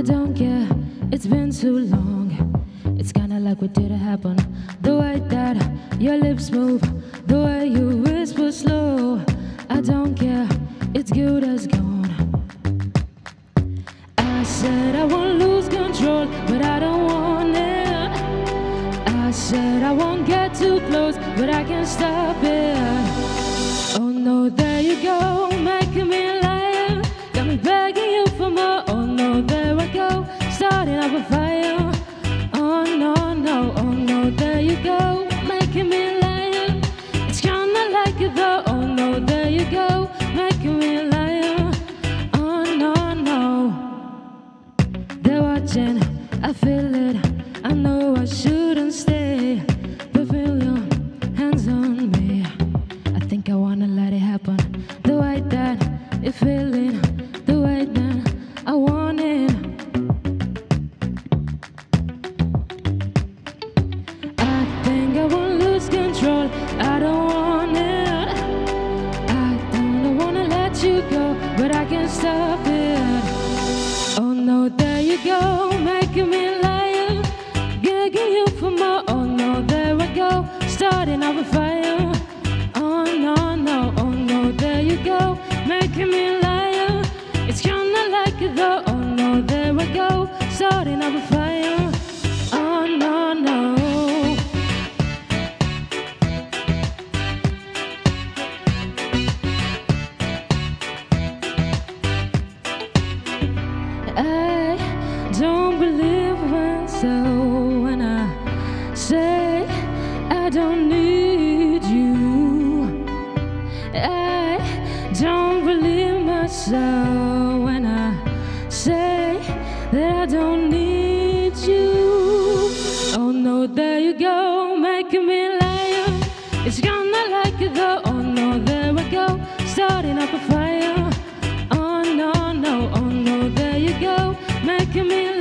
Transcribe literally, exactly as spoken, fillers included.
I don't care, it's been too long. It's kinda like what did happen. The way that your lips move, the way you whisper slow. I don't care, it's good as gone. I said I won't lose control, but I don't want it. I said I won't get too close, but I can stop it. Oh no, there you go, making me laugh. Got me begging you for more. Oh no, there I go, starting up a fire. Oh no, no, oh no, there you go, making me laugh. It's kinda like it though. Oh no, there you go, making me laugh. Oh no, no. They're watching, I feel it. I know I shouldn't stay, but feel your hands on me. I think I wanna let it happen. The way that you feel it, the way that I want it. I think I won't lose control, I don't want it. I don't wanna let you go, but I can't stop it. Oh no, there you go, making me laugh, begging you for more. Oh no, there I go, starting up a fire. Oh no, no, oh no, there you go, making me laugh. It's kinda like it though. Oh no, there I go, starting up a fire. Oh no, no. I don't believe when so when I say I don't need you. I don't believe myself when I say that I don't need you. Oh no, there you go, making me laugh. It's kinda like it though. Oh no, there we go, starting up a fire. Oh no, no, oh no, there you go, making me laugh.